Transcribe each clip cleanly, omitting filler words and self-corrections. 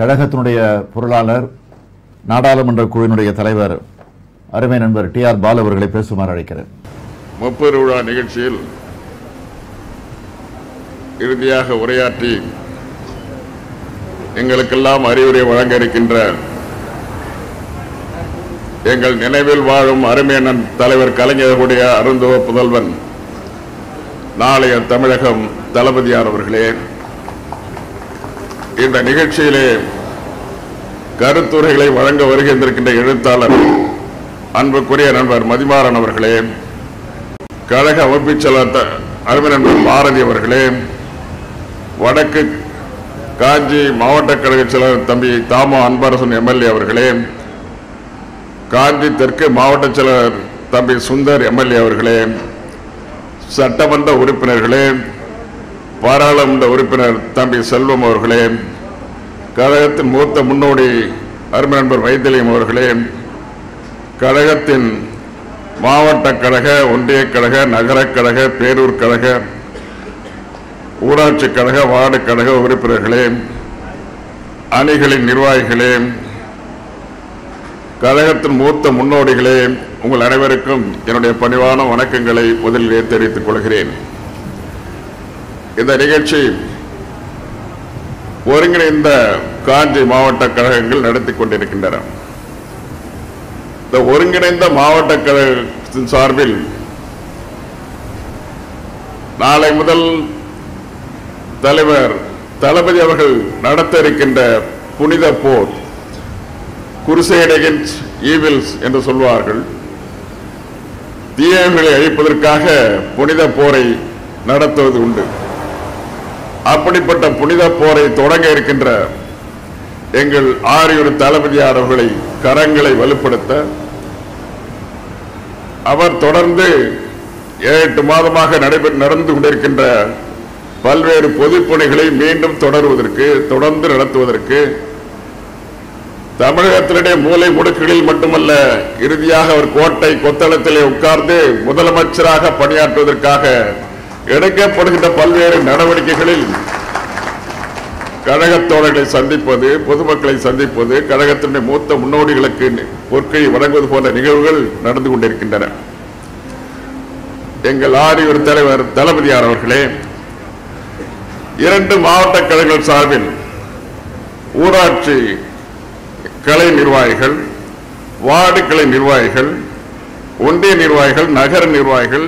கழகத்தினுடைய பொருளாளர் நாடாளுமன்ற குழுவினுடைய தலைவர் அருமை நண்பர் டி.ஆர்.பாலு அவர்களை பேசுமாறு அழைக்கிறேன். முப்பெருவிழா நிகழ்ச்சியில் இறுதியாக உரையாற்றி எங்களுக்கெல்லாம் அறிவுரை வழங்க இருக்கின்ற எங்கள் நினைவில் வாழும் அருமையண்ணன் தலைவர் கலைஞருடைய அருந்தவ புதல்வன் நாளைய தமிழகம் தளபதியார் அவர்களே, இந்த நிகழ்ச்சியிலே கருத்துரைகளை வழங்க வருகின்றிருக்கின்ற எழுத்தாளர் அன்புக்குரிய நண்பர் மதிமாறன் அவர்களே, கழக அமைப்புச் செயலாளர் அருமை நண்பர் பாரதி அவர்களே, வடக்கு காஞ்சி மாவட்ட கழக செயலாளர் தம்பி தாமா அன்பரசன் எம்எல்ஏ அவர்களே, காஞ்சி தெற்கு மாவட்ட செயலாளர் தம்பி சுந்தர் எம்எல்ஏ அவர்களே, சட்டமன்ற உறுப்பினர்களே, பாராளுமன்ற உறுப்பினர் தம்பி செல்வம் அவர்களே, கழகத்தின் மூத்த முன்னோடி அருமை நண்பர் வைத்திலியம் அவர்களே, கழகத்தின் மாவட்ட கழக, ஒன்றிய கழக, நகரக் கழக, பேரூர் கழக, ஊராட்சி கழக, வார்டு கழக உறுப்பினர்களே, அணிகளின் நிர்வாகிகளே, கழகத்தின் மூத்த முன்னோடிகளே, உங்கள் அனைவருக்கும் என்னுடைய பணிவான வணக்கங்களை முதலிலே தெரிவித்துக் கொள்கிறேன். இந்த நிகழ்ச்சி ஒருங்கிணைந்த காஞ்சி மாவட்ட கழகங்கள் நடத்தி கொண்டிருக்கின்றன. இந்த ஒருங்கிணைந்த மாவட்ட கழகத்தின் சார்பில் நாளை முதல் தலைவர் தளபதி அவர்கள் நடத்த இருக்கின்ற புனித போர், குருசைட் அகெயின்ஸ்ட் ஈவில்ஸ் என்று சொல்வார்கள், தீயவர்களை அழிப்பதற்காக புனித போரை நடத்துவது உண்டு. அப்படிப்பட்ட புனித போரை தொடங்க இருக்கின்ற எங்கள் ஆரியூர் தளபதியார் அவர்களை கரங்களை வலுப்படுத்த, அவர் தொடர்ந்து 7 மாதமாக நடந்து கொண்டிருக்கின்ற பல்வேறு பொதுப்பணிகளை மீண்டும் தொடர்ந்து நடத்துவதற்கு, தமிழகத்தினுடைய மூலை முடுக்குகளில் மட்டுமல்ல, இறுதியாக அவர் கோட்டை கொத்தளத்திலே உட்கார்ந்து முதலமைச்சராக பணியாற்றுவதற்காக எடுக்கப்படுகின்ற பல்வேறு நடவடிக்கைகளில் கழகத் தோழர்களை சந்திப்பது, பொதுமக்களை சந்திப்பது, கழகத்தினுடைய மூத்த முன்னோடிகளுக்கு பொற்கை வழங்குவது போன்ற நிகழ்வுகள் நடந்து கொண்டிருக்கின்றன. எங்கள் ஆரியூர் தலைவர் தளபதியார் அவர்களே, 2 மாவட்ட கழகங்கள் சார்பில் ஊராட்சி கலை நிர்வாகிகள், வார்டு கலை நிர்வாகிகள், ஒன்றிய நிர்வாகிகள், நகர நிர்வாகிகள்,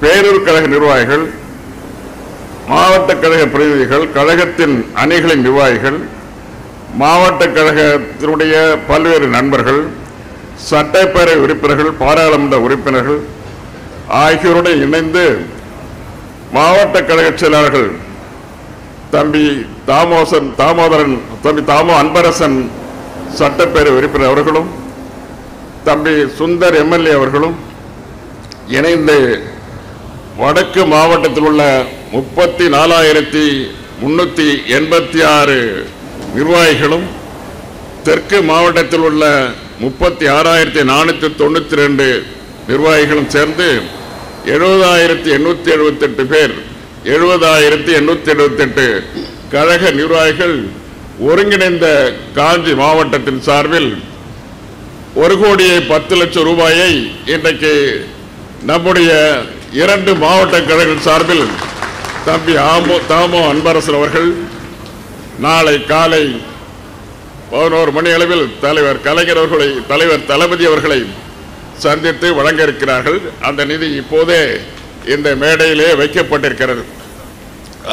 பேரூர் கழக நிர்வாகிகள், மாவட்ட கழக பிரதிநிதிகள், கழகத்தின் அணிகளின் நிர்வாகிகள், மாவட்ட கழகத்தினுடைய பல்வேறு நண்பர்கள், சட்டப்பேரவை உறுப்பினர்கள், பாராளுமன்ற உறுப்பினர்கள் ஆகியோருடன் இணைந்து மாவட்ட கழக செயலாளர்கள் தம்பி தாமோ அன்பரசன் சட்டப்பேரவை உறுப்பினர் அவர்களும் தம்பி சுந்தர் எம்எல்ஏ அவர்களும் இணைந்து வடக்கு மாவட்டத்தில் உள்ள 34,386 நிர்வாகிகளும், தெற்கு மாவட்டத்தில் உள்ள 36,492 நிர்வாகிகளும் சேர்ந்து 70,878 பேர், 70,878 கழக நிர்வாகிகள் ஒருங்கிணைந்த காஞ்சி மாவட்டத்தின் சார்பில் 1,10,00,000 ரூபாயை இன்றைக்கு நம்முடைய 2 மாவட்ட கழகங்கள் சார்பில் தம்பி தாமோ அன்பரசன் அவர்கள் நாளை காலை 11 மணி அளவில் தலைவர் கலைஞர் அவர்களை, தலைவர் தளபதி அவர்களை சந்தித்து வழங்க இருக்கிறார்கள். அந்த நிதி இப்போதே இந்த மேடையிலே வைக்கப்பட்டிருக்கிறது.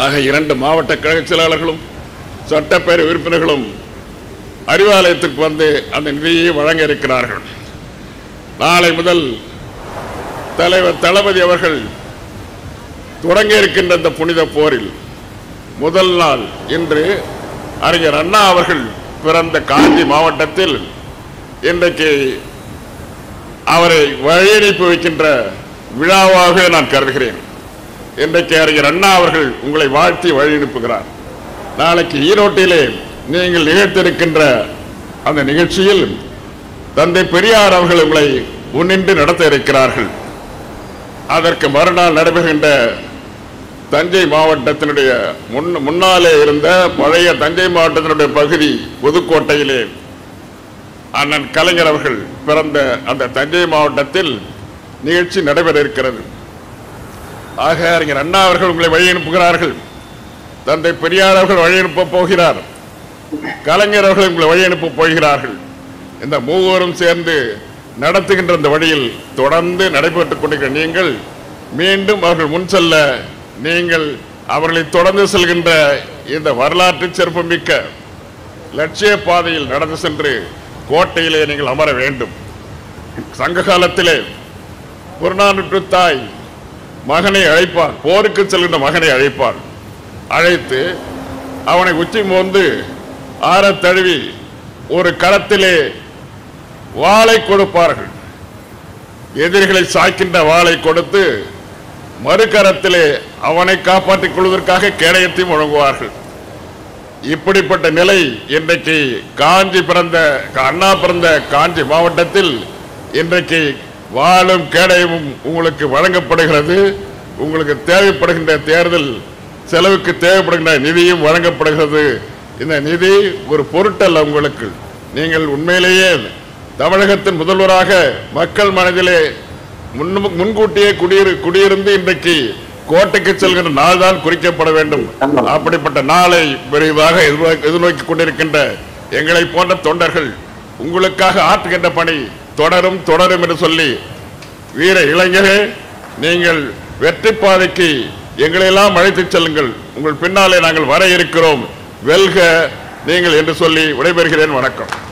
ஆக 2 மாவட்ட கழக செயலாளர்களும் சட்டப்பேரவை உறுப்பினர்களும் அறிவாலயத்துக்கு வந்து அந்த நிதியை வழங்க இருக்கிறார்கள். நாளை முதல் தலைவர் தளபதி அவர்கள் தொடங்க இருக்கின்ற இந்த புனித போரில் முதல் நாள் இன்று அறிஞர் அண்ணா அவர்கள் பிறந்த காஞ்சி மாவட்டத்தில் இன்றைக்கு அவரை வழியனுப்பி வைக்கின்ற விழாவாக நான் கருதுகிறேன். இன்றைக்கு அறிஞர் அண்ணா அவர்கள் உங்களை வாழ்த்தி வழியனுப்புகிறார். நாளைக்கு ஈரோட்டிலே நீங்கள் நிகழ்த்திருக்கின்ற அந்த நிகழ்ச்சியில் தந்தை பெரியார் அவர்கள் உங்களை முன்னின்று நடத்த இருக்கிறார்கள். அதற்கு மறுநாள் நடைபெறுகின்ற தஞ்சை மாவட்டத்தினுடைய முன்னாலே இருந்த பழைய தஞ்சை மாவட்டத்தினுடைய பகுதி புதுக்கோட்டையிலே அண்ணன் கலைஞர் அவர்கள் பிறந்த அந்த தஞ்சை மாவட்டத்தில் நிகழ்ச்சி நடைபெற இருக்கிறது. ஆக அறிஞர் அண்ணா அவர்கள் உங்களை வழி அனுப்புகிறார்கள், தந்தை பெரியார் அவர்கள் வழி அனுப்பப் போகிறார், கலைஞர் அவர்கள் உங்களை வழி அனுப்பப் போகிறார்கள். இந்த மூவரும் சேர்ந்து நடத்துகின்ற இந்த வழியில் தொடர்ந்து நடைபெற்றுக் கொண்டிருக்கிற நீங்கள் மீண்டும் அவர்கள் முன் செல்ல நீங்கள் அவர்களை தொடர்ந்து செல்கின்ற இந்த வரலாற்று சிறப்புமிக்க லட்சிய பாதையில் நடந்து சென்று கோட்டையிலே நீங்கள் அமர வேண்டும். சங்க காலத்திலே புறநானூற்று தாய் மகனை அழைப்பார், போருக்கு செல்கின்ற மகனை அழைப்பார். அழைத்து அவனை உச்சி மோந்து ஆற தழுவி ஒரு களத்திலே வாளை கொடுப்பார்கள். எதிரிகளை சாய்க்கின்ற வாளை கொடுத்து மறுகரத்திலே அவனை காப்பாற்றிக் கொள்வதற்காக கேடயத்தையும் வழங்குவார்கள். இப்படிப்பட்ட நிலை இன்றைக்கு அண்ணா பிறந்த காஞ்சி மாவட்டத்தில் இன்றைக்கு வாளும் கேடயமும் உங்களுக்கு வழங்கப்படுகிறது. உங்களுக்கு தேவைப்படுகின்ற தேர்தல் செலவுக்கு தேவைப்படுகின்ற நிதியும் வழங்கப்படுகிறது. இந்த நிதி ஒரு பொருட்டல்ல, உங்களுக்கு நீங்கள் உண்மையிலேயே தமிழகத்தின் முதல்வராக மக்கள் மனதிலே முன்கூட்டியே குடியிருந்து இன்றைக்கு கோட்டைக்கு செல்கின்ற நாள் தான் குறிக்கப்பட வேண்டும். அப்படிப்பட்ட நாளை விரைவாக எதிர்நோக்கி கொண்டிருக்கின்ற எங்களை போன்ற தொண்டர்கள் உங்களுக்காக ஆற்றுகின்ற பணி தொடரும் தொடரும் என்று சொல்லி, வீர இளைஞரே நீங்கள் வெற்றி பாதைக்கு எங்களையெல்லாம் அழைத்து செல்லுங்கள், உங்கள் பின்னாலே நாங்கள் வர இருக்கிறோம், வெல்க நீங்கள் என்று சொல்லி விடைபெறுகிறேன். வணக்கம்.